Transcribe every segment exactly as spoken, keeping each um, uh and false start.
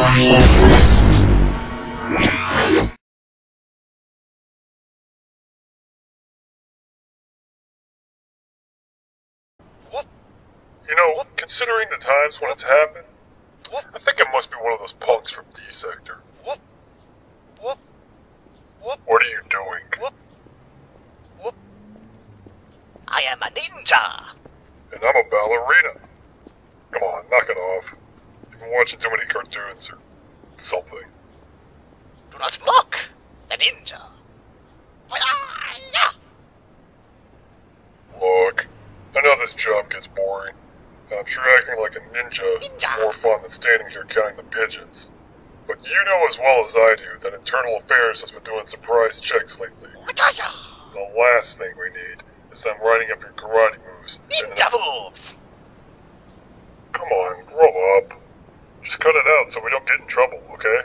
What? You know, considering the times when it's happened, what? I think it must be one of those punks from D Sector. What? What? What? What are you doing? What? What? I am a ninja! And I'm a ballerina. Come on, knock it off. You've been watching too many cartoons or something. Do not mock the ninja. Look, I know this job gets boring, and I'm sure acting like a ninja, ninja. is more fun than standing here counting the pigeons. But you know as well as I do that Internal Affairs has been doing surprise checks lately. The last thing we need is them writing up your karate moves. Ninja moves! Come on, grow up. Just cut it out so we don't get in trouble, okay?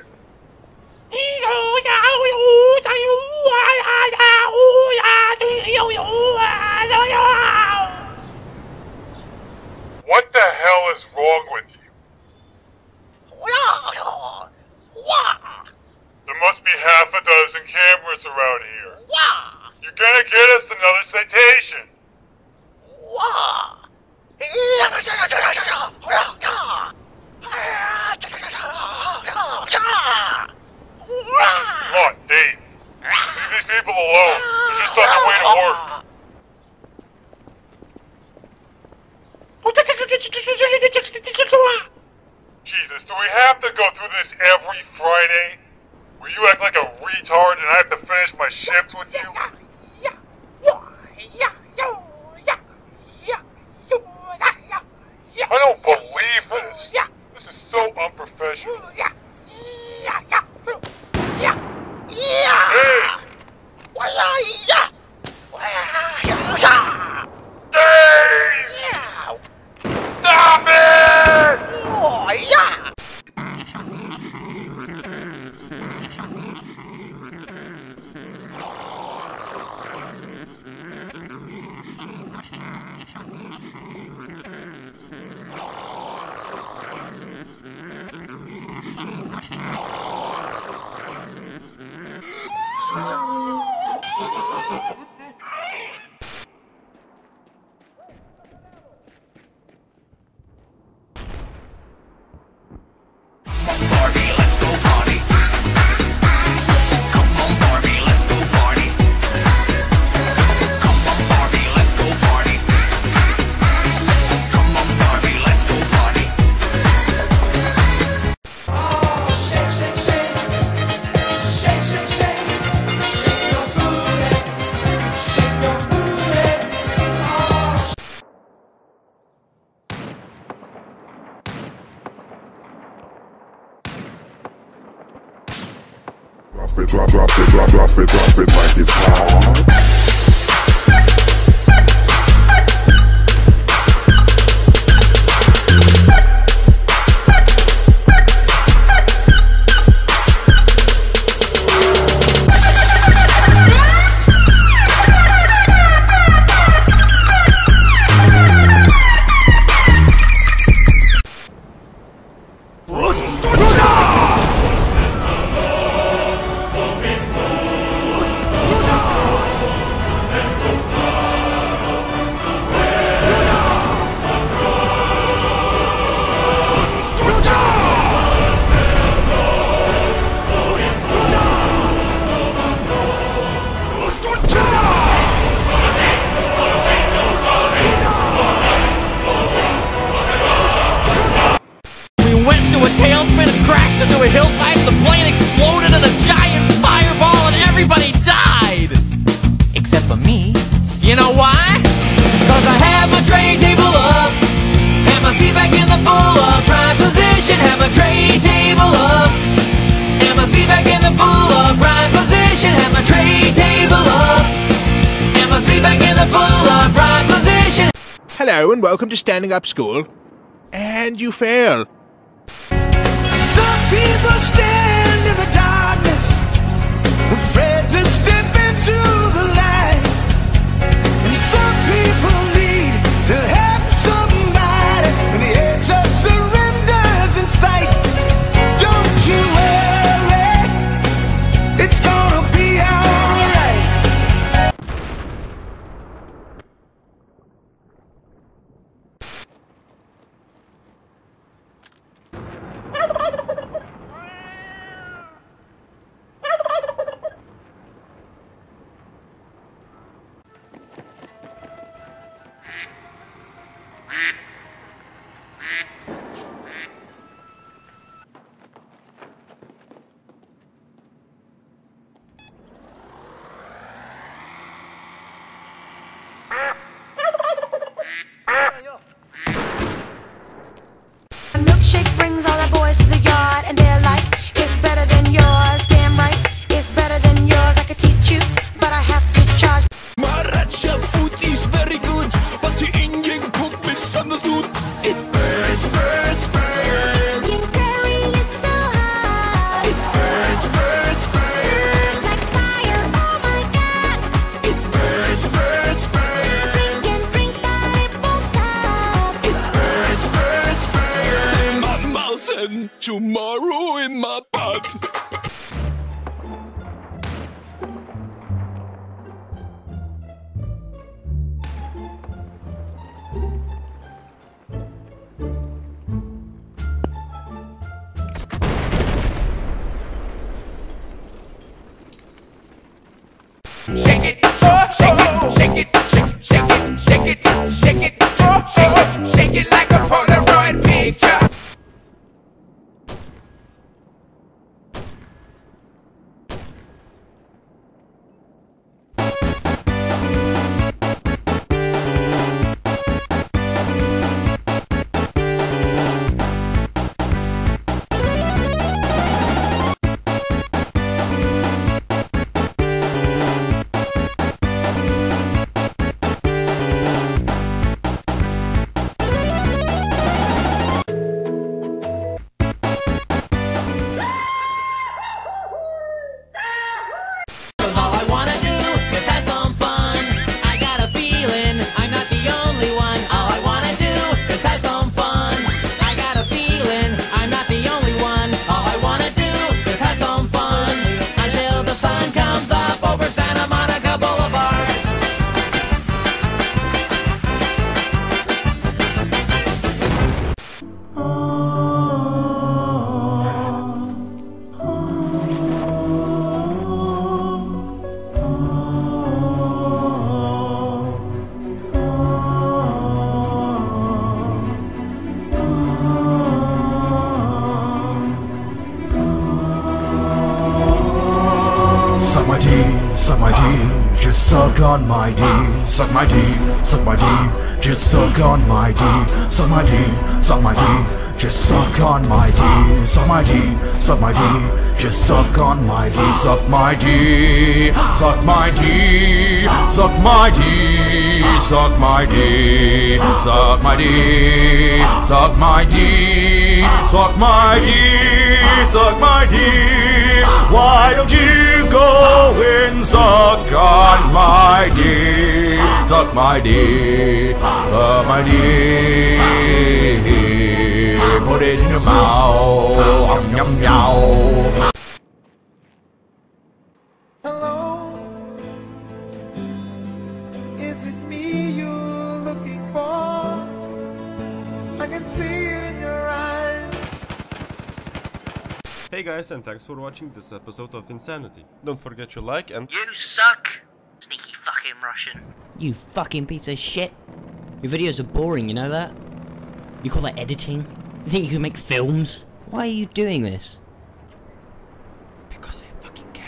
What the hell is wrong with you? There must be half a dozen cameras around here. You're gonna get us another citation. Come on, Dave. Leave these people alone. They're just on their way to work. Jesus, do we have to go through this every Friday? Will you act like a retard and I have to finish my shift with you? I don't believe this. This is so unprofessional. Hey! Dave! Stop it! Drop it, drop it, drop it, drop it, drop it like it's hot. You know why? Cause I had my tray table up, had my seat back in the full up prime position, had my tray table up, had my seat back in the full up prime position, had my tray table up, had my seat back in the full up prime position. Hello and welcome to Standing Up School. And you fail. Some people stand in the darkness, afraid to step into the light. Some people need to help somebody, and the edge of surrender's in sight. Don't tomorrow in my butt. Shake it, oh, shake it, shake it, shake it, shake it, shake it, shake it, oh, shake it, shake it like a Polaroid picture. Suck my D, suck my D, just suck on my D. Suck my D, suck my D, just suck on my D. Suck my D, suck my D, just suck on my D. Suck my D, suck my D, just suck on my D. Suck my D, suck my D, suck my D, suck my D, suck my D, suck my D, suck my D, suck my D. Why don't you go and suck on my D? Suck my D, suck my D. Put it in your mouth, um, yum, yow. Hello? Is it me you're looking for? I can see it in your eyes. Hey guys, and thanks for watching this episode of Insanity. Don't forget to like and— You suck! Sneaky fucking Russian. You fucking piece of shit. Your videos are boring, you know that? You call that editing? You think you can make films? Why are you doing this? Because I fucking can.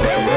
Whoa!